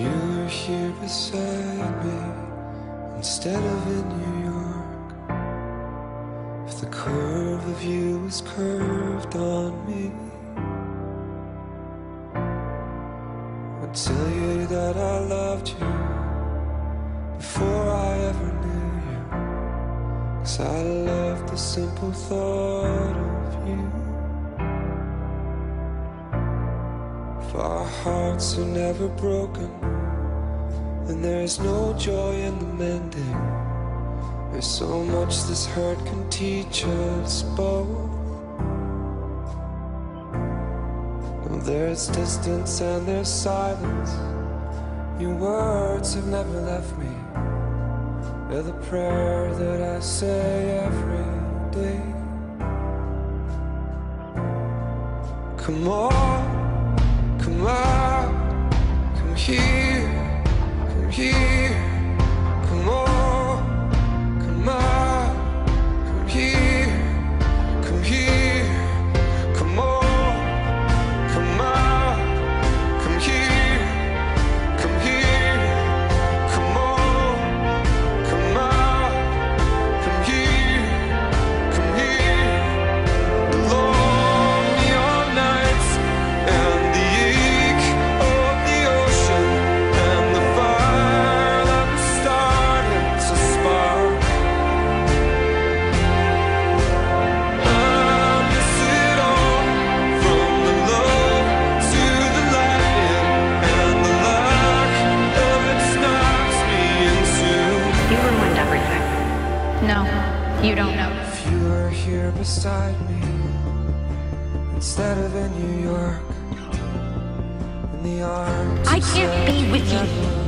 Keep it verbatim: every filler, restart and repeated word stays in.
you were here beside me instead of in New York. If the curve of you was curved on me, I'd tell you that I loved you before I ever knew you, 'cause I loved the simple thought of you. If our hearts are never broken, then there's no joy in the mending. There's so much this hurt can teach us both. Now there's distance and there's silence. Your words have never left me. They're the prayer that I say every day. Come on, come out, come here, come here, come on, come out, come here, come here, come on, come out, come here, come here, come on, come out, come here, come here. The long neon nights and you don't know. If you were here beside me instead of in New York, in the arms, I can't be with you.